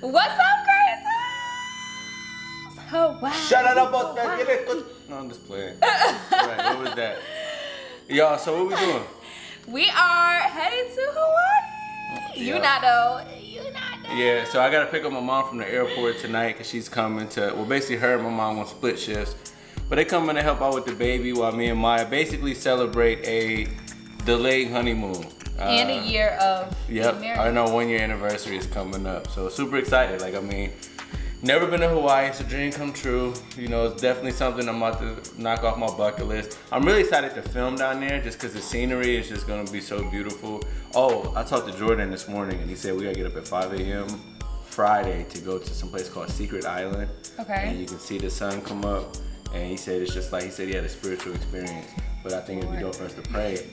What's up, Grace? Hawaii. Shut it up out there. No, I'm just playing. Right, what was that? Y'all, so what we doing? We are headed to Hawaii. Yeah. You not though. Yeah, so I got to pick up my mom from the airport tonight because she's coming to, well, basically her and my mom want split shifts. But they come in to help out with the baby while me and Maya basically celebrate a delayed honeymoon. And a year of marriage. I know 1 year anniversary is coming up. So super excited. Like, I mean, never been to Hawaii. It's a dream come true. You know, it's definitely something I'm about to knock off my bucket list. I'm really excited to film down there just because the scenery is just going to be so beautiful. Oh, I talked to Jordan this morning and he said we got to get up at 5 a.m. Friday to go to some place called Secret Island. Okay. And you can see the sun come up. And he said it's just like, he said he had a spiritual experience. But I think it'd be dope for us to pray.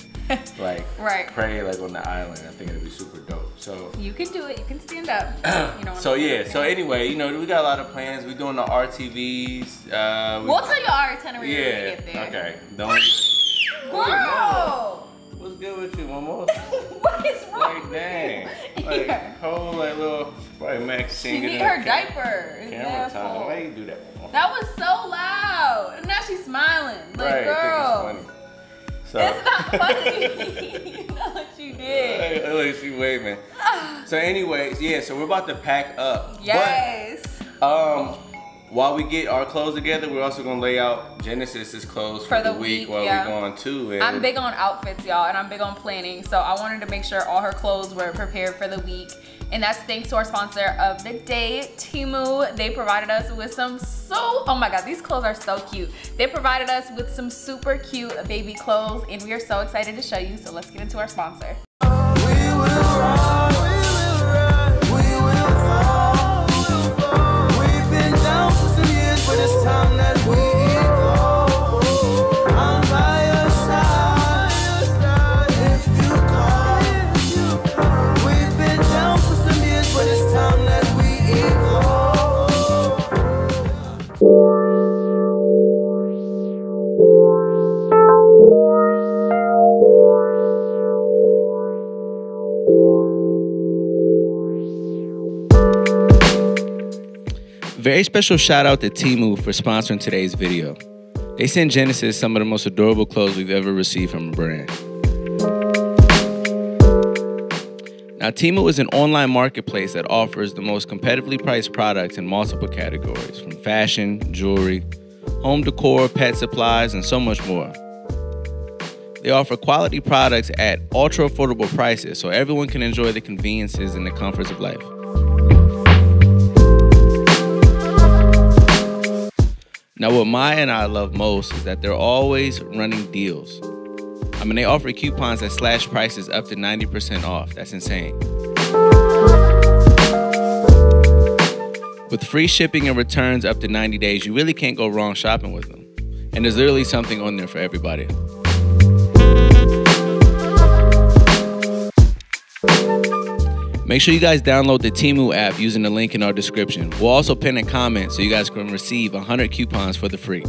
Like, pray like on the island. I think it'd be super dope. So you can do it. You can stand up. So anyway, you know, we got a lot of plans. We're doing the RTVs. We'll tell you our itinerary when we get there. Okay. Don't. Girl! What's good with you, Mama? What is wrong? Like, dang. Like, whole like little probably Max singing. She need her diaper. Camera time. Why you do that? That was so loud. And now she's smiling. Like, girl. I think it's funny. So. It's not funny. You know what you did. Look, she waving. So anyways, yeah, so we're about to pack up. Yes. But, while we get our clothes together, we're also going to lay out Genesis's clothes for the week while we're going too. And I'm big on outfits, y'all, and I'm big on planning. So I wanted to make sure all her clothes were prepared for the week. And that's thanks to our sponsor of the day, Temu. They provided us with some oh my God, these clothes are so cute. They provided us with some super cute baby clothes and we are so excited to show you. So let's get into our sponsor. We will ride. Very special shout out to Temu for sponsoring today's video. They sent Genesis some of the most adorable clothes we've ever received from a brand. Now, Temu is an online marketplace that offers the most competitively priced products in multiple categories, from fashion, jewelry, home decor, pet supplies, and so much more. They offer quality products at ultra affordable prices so everyone can enjoy the conveniences and the comforts of life. Now, what Maya and I love most is that they're always running deals. I mean, they offer coupons that slash prices up to 90% off. That's insane. With free shipping and returns up to 90 days, you really can't go wrong shopping with them. And there's literally something on there for everybody. Make sure you guys download the Temu app using the link in our description. We'll also pin a comment so you guys can receive 100 coupons for the free.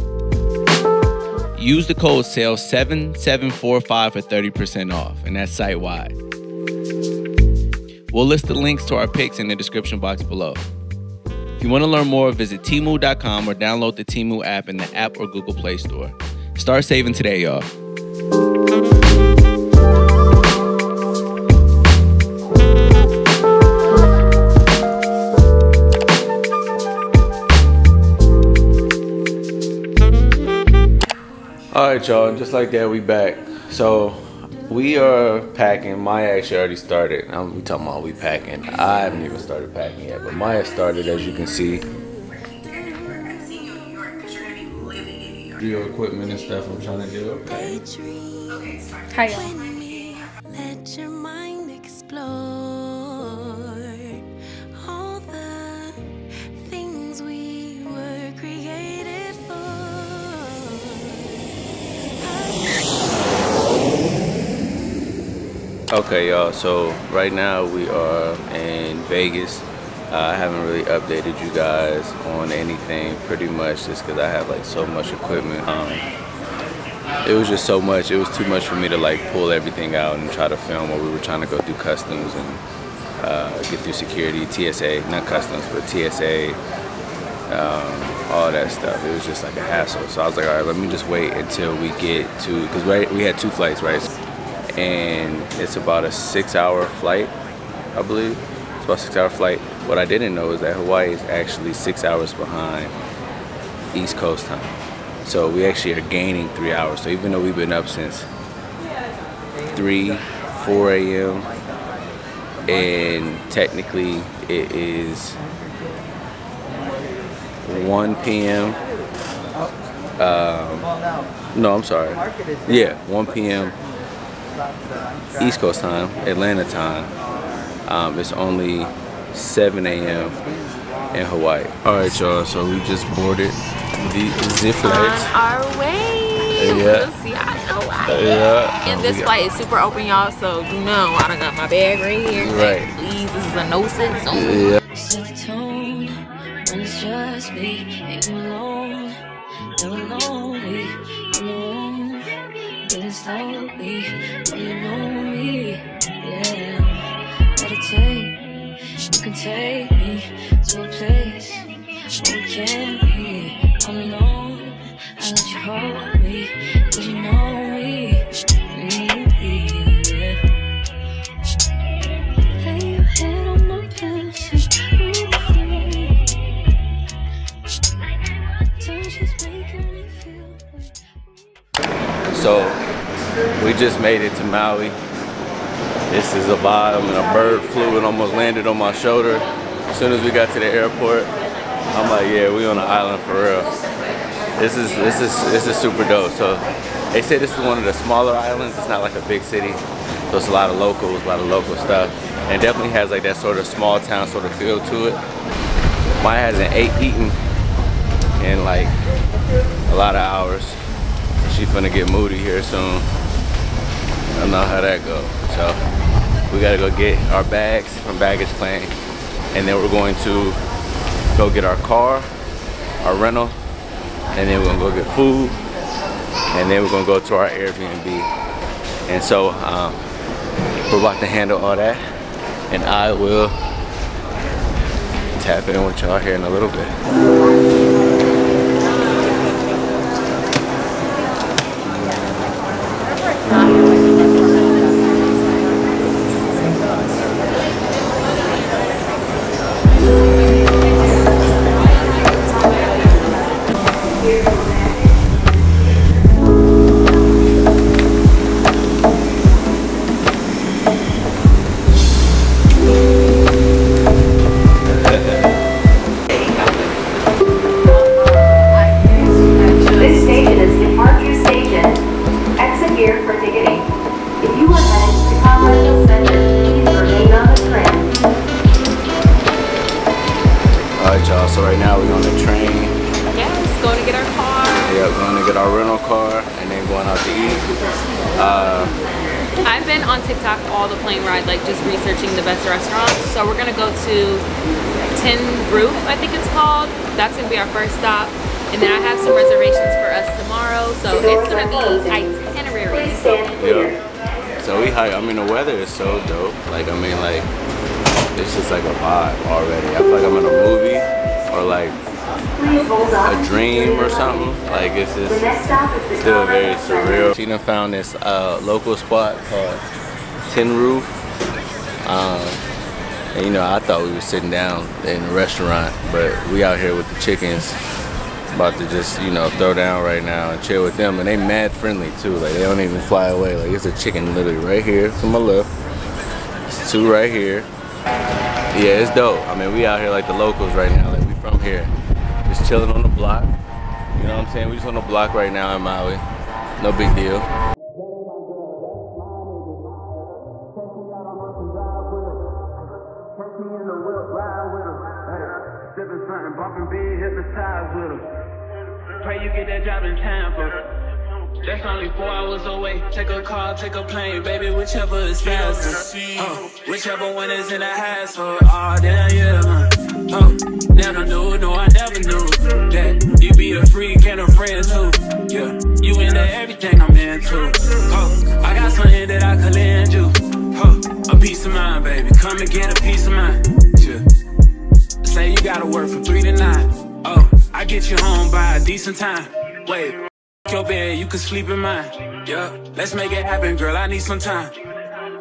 Use the code SALES7745 for 30% off, and that's site-wide. We'll list the links to our picks in the description box below. If you want to learn more, visit Temu.com or download the Temu app in the App or Google Play Store. Start saving today, y'all. Alright y'all, just like that we back. So we are packing. Maya actually already started. We talking about we packing. I haven't even started packing yet, but Maya started, as you can see. Video equipment and stuff I'm trying to do. Okay. Hi y'all. Let your mind explore all the things we were created. Okay, y'all, so right now we are in Vegas. I haven't really updated you guys on anything pretty much just because I have like so much equipment. It was just so much. It was too much for me to like pull everything out and try to film while we were trying to go through customs and get through security, TSA, not customs, but TSA, all that stuff. It was just like a hassle. So I was like, all right, let me just wait until we get to, because we had 2 flights, right? And it's about a 6-hour flight, I believe. It's about a 6-hour flight. What I didn't know is that Hawaii is actually 6 hours behind East Coast time. So we actually are gaining 3 hours. So even though we've been up since 3, 4 a.m., and technically it is 1 p.m. No, I'm sorry. Yeah, 1 p.m. East Coast time, Atlanta time. It's only 7 a.m. in Hawaii. All right, y'all. So we just boarded the zip flights. On our way. Yeah. We'll see how Hawaii. Yeah. And this flight is super open, y'all. So you know, I done got my bag right here. Right. Like, please, this is a no-sit zone. Yeah. When it's just me and you alone, feel lonely, alone, feeling slowly, but you know me, yeah. Meditate, you can take me to a place where we can't be all alone. I let you hold me, cause you know me, yeah. Lay your head on my pillow. So we just made it to Maui. This is a vibe, and a bird flew and almost landed on my shoulder. As soon as we got to the airport, I'm like, yeah, we on an island for real. This is super dope. So they say this is one of the smaller islands. It's not like a big city, so it's a lot of locals, a lot of local stuff, and definitely has like that sort of small town sort of feel to it. Maya hasn't eaten in like a lot of hours. She finna get moody here soon. I don't know how that goes. So we gotta go get our bags from baggage claim, and then we're going to go get our car, our rental, and then we're gonna go get food, and then we're gonna go to our Airbnb. And so we're about to handle all that, and I will tap in with y'all here in a little bit. Tin Roof, I think it's called. That's gonna be our first stop, and then I have some reservations for us tomorrow, so it's gonna be itinerary. Yeah. So we hype. I mean, the weather is so dope. Like, I mean, like, it's just like a vibe already. I feel like I'm in a movie or like a dream or something. Like, it's just still very surreal. Tina found this local spot called Tin Roof. And, you know, I thought we were sitting down in a restaurant, but we out here with the chickens, about to just, you know, throw down right now and chill with them. And they mad friendly too, like they don't even fly away. Like, it's a chicken literally right here to my left. It's 2 right here. Yeah, it's dope. I mean, we out here like the locals right now. Like, we from here, just chilling on the block. You know what I'm saying? We just on the block right now in Maui. No big deal. Pray you get that job in time for. That's only 4 hours away. Take a car, take a plane, baby, whichever is faster. Whichever one is in the household. Oh, damn, yeah, man. Oh, never knew, no, I never knew that you be a freak and a friend too. Yeah, you into everything I'm into. Oh, I got something that I could lend you. Oh, a peace of mind, baby. come and get a piece of mine. Yeah. Say you gotta work from 3 to 9. Oh, I get you home by a decent time. Wait, your bed, you can sleep in mine. Yeah, let's make it happen, girl, I need some time.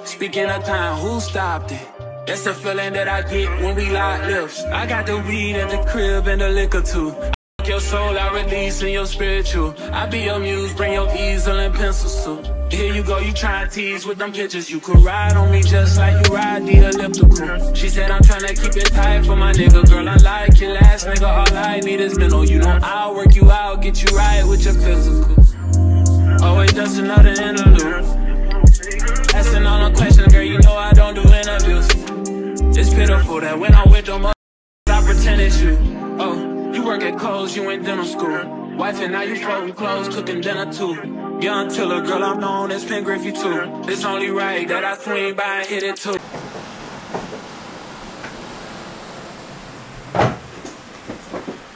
Speaking of time, who stopped it? That's the feeling that I get when we lock lips. I got the weed at the crib and the liquor too. Fuck your soul, I release in your spiritual. I be your muse, bring your easel and pencils too. Here you go, you try and tease with them pictures. You could ride on me just like you ride the elliptical. She said I'm tryna keep it tight for my nigga. Girl, I like your last nigga, all I need is mental. You know I'll work you out, get you right with your physical. Always just another interlude. Asking all the questions, girl, you know I don't do interviews. It's pitiful that when I'm with them, I pretend it's you. Oh, you work at Kohl's, you in dental school. Wife and now you folding clothes, cooking dinner too. Young Tiller, girl, I'm known as Pen Griffey too. It's only right that I swing by and hit it too.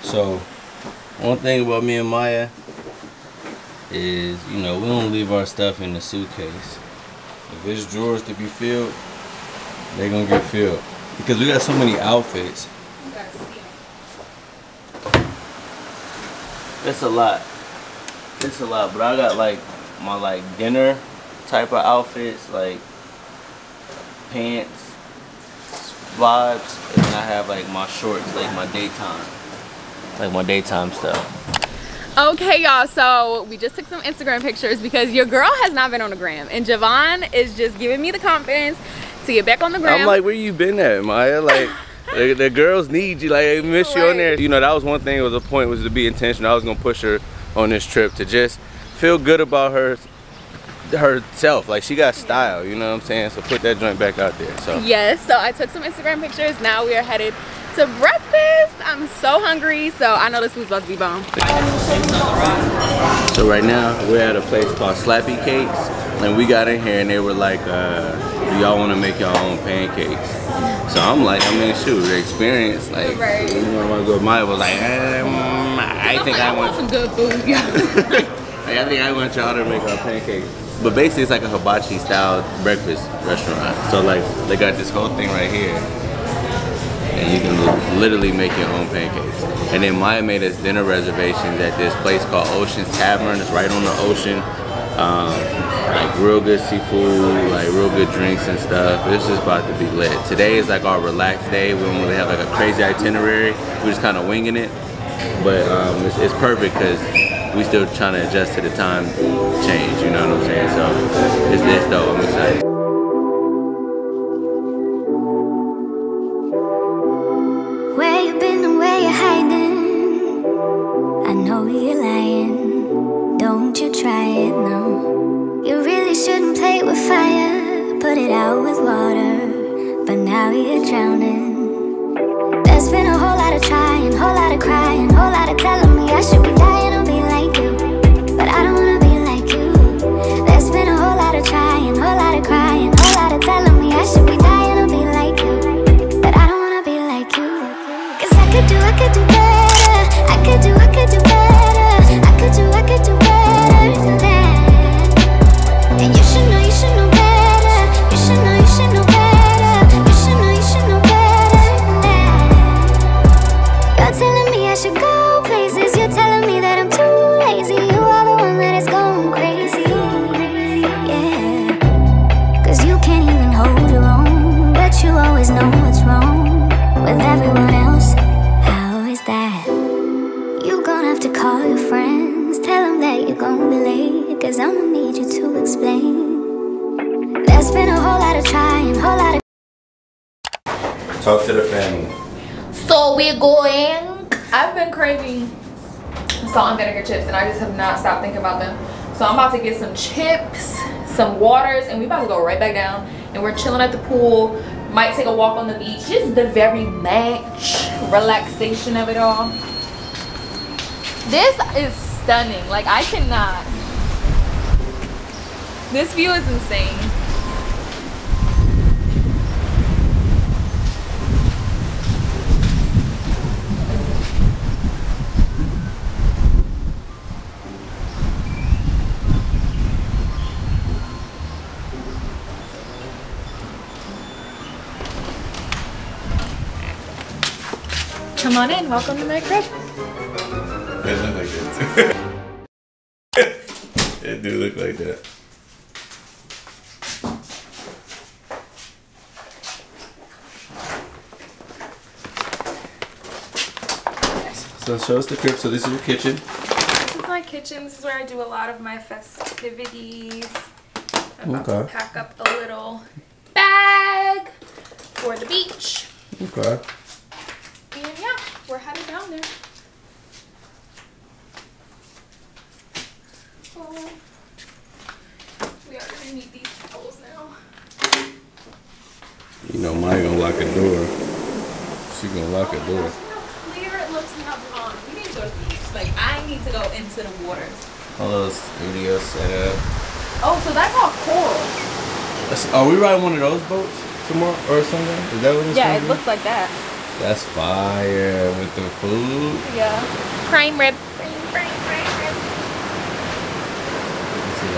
So, one thing about me and Maya is, you know, we don't leave our stuff in the suitcase. If it's drawers to be filled, they gonna get filled because we got so many outfits. You gotta see. It's a lot. It's a lot, but I got like my like dinner type of outfits, like pants, vibes, and I have like my shorts, like my daytime stuff. Okay, y'all. So we just took some Instagram pictures because your girl has not been on the gram, and Javon is just giving me the confidence to get back on the ground. I'm like, where you been at, Maya? Like, the girls need you. Like, they miss you on there. You know, that was one thing. It was a point was to be intentional. I was gonna push her on this trip to just feel good about herself. Like, she got style. You know what I'm saying? So put that joint back out there. So yes. So I took some Instagram pictures. Now we are headed to breakfast. I'm so hungry. So I know this food's about to be bomb. So right now we're at a place called Slappy Cakes, and we got in here and they were like, y'all want to make your own pancakes. So I'm like, I mean, shoot, the experience, like, right. You know, I want to go. Maya was like, I think I want some good food. Like, I think I want y'all to make our pancakes. But basically, it's like a hibachi style breakfast restaurant. So like, they got this whole thing right here, and you can literally make your own pancakes. And then Maya made us dinner reservations at this place called Ocean's Tavern. It's right on the ocean. Like real good seafood, like real good drinks and stuff. This is about to be lit. Today is like our relaxed day. We don't really have like a crazy itinerary. We're just kind of winging it. But it's perfect because we still trying to adjust to the time change. You know what I'm saying? So it's this though. I'm excited. Where you been and where you hiding? I know you're lying. Don't you try it now. You really shouldn't play with fire, put it out with water, but now you're drowning. There's been a whole lot of trying, whole lot of crying, whole lot of telling me I should be dying to be like you, but I don't wanna be like you. There's been a whole lot of trying, whole lot of crying, whole lot of telling me I should be dying to be like you, but I don't wanna be like you. Cause I could do better, I could do better, I could do better than that. And you should know better. You should know better. You should know better than that. You're telling me I should go places. You're telling me that I'm too lazy. You are the one that is going crazy. Yeah. Cause you can't even hold your own, but you always know what's wrong with everyone else. How is that? You gonna have to call your friends, tell them that you're gonna be late, cause I'm gonna need you to explain. There's been a whole lot of trying, whole lot of talk to the family. So we're going. I've been craving salt and vinegar chips, and I just have not stopped thinking about them. So I'm about to get some chips, some waters, and we about to go right back down. And we're chilling at the pool. Might take a walk on the beach. Just the very much relaxation of it all. This is stunning. Like I cannot. This view is insane. Come on in, welcome to my crib. They look like that too. They do look like that. So show us the crib. So this is your kitchen. This is my kitchen. This is where I do a lot of my festivities. I'm about to pack up a little bag for the beach. Okay. And yeah, we're headed down there. Oh, we are gonna need these towels now. You know, Maya gonna lock a door. She gonna lock a door. Like, I need to go into the waters. A little studio set up. Oh, so that's all coral. Are we riding one of those boats tomorrow or something? Is that what it's Yeah, it looks like that. That's fire with the food. Yeah. Prime rib. Prime rib. You see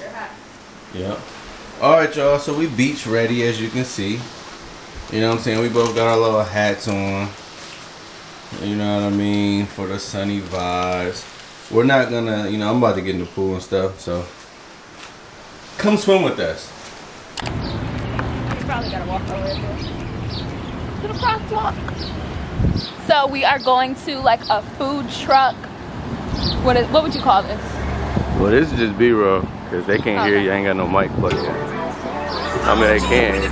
the islands. Yeah. Alright, y'all. So we beach ready, as you can see. You know what I'm saying? We both got our little hats on. You know what I mean? For the sunny vibes. We're not gonna, you know, I'm about to get in the pool and stuff, so come swim with us. We probably gotta walk over to the crosswalk. So we are going to like a food truck. What would you call this? Well, this is just B-roll, because they can't hear you. I ain't got no mic plugged in. I mean, they can.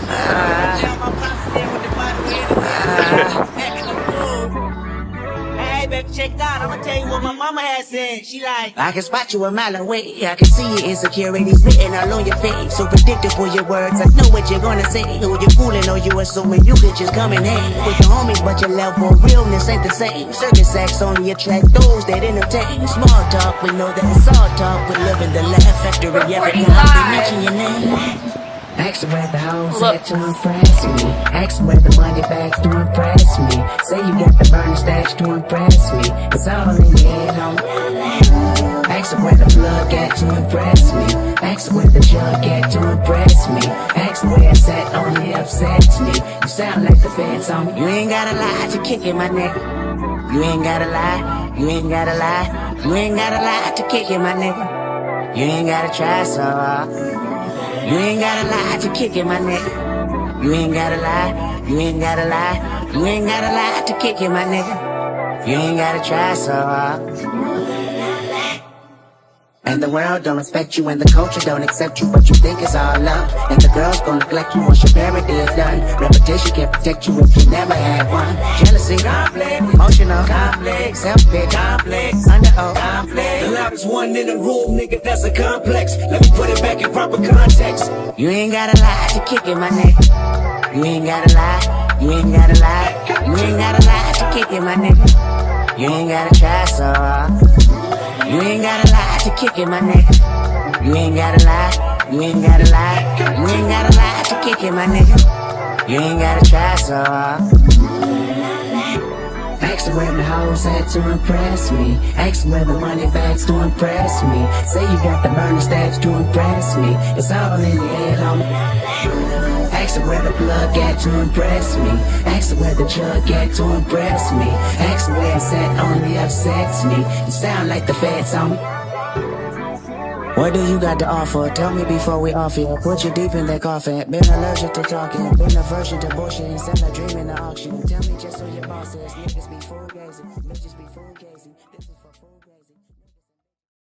Baby, check that. I'm gonna tell you what my mama had said. She like, I can spot you a mile away. I can see your insecurities written all on your face. So predictable your words. I know what you're gonna say. Who you fooling or you assuming you could just come and hang with your homies, but your level of realness ain't the same. Circus acts only attract those that entertain. Small talk, we know that it's all talk. We're living the laugh factory every time they mention your name. Ask where the hoes at to impress me. Ask where the money bags to impress me. Say you got the burning stash to impress me. It's all in your head, homie. Ask where the plug at to impress me. Ask where the jug at to impress me. Ask where it's at only upsets me. You sound like the feds, homie. You ain't gotta lie, you're kicking my neck. You ain't gotta lie, you ain't gotta lie. You ain't gotta lie to kick in my neck. You ain't gotta try so hard. You ain't gotta lie, to kick in my neck. You ain't gotta lie, you ain't gotta lie. You ain't gotta lie, to kick in my neck. You ain't gotta try so hard. And the world don't respect you and the culture don't accept you, but you think it's all love. And the girls gon' neglect you once your parody is done. Reputation can't protect you if you never had one. Jealousy, conflict, emotional, conflict, self-pity, conflict, under oath, conflict. The loudest one in the room, nigga, that's a complex. Let me put it back in proper context. You ain't gotta lie, to kick in my neck. You ain't gotta lie, you ain't gotta lie. You ain't gotta lie, to kick in my neck. You ain't gotta try so hard. You ain't gotta lie, to kick in my neck. You ain't gotta lie, you ain't gotta lie. You ain't gotta lie, to kick in my neck. You ain't gotta try so hard. Ask where the hoes at to impress me. Ask where the money bags to impress me. Say you got the burning stash to impress me. It's all in your head, homie. Ask where the plug at to impress me. Ask where the jug at to impress me. Ask where it's at only upsets me. You sound like the feds on me. What do you got to offer? Tell me before we offer you. Put you deep in that coffin. Been allergic to talking. Been aversion to bullshit. Instead of dreaming the auction. Tell me just so your boss says. Niggas be fool gazing. Bitches be fool gazing.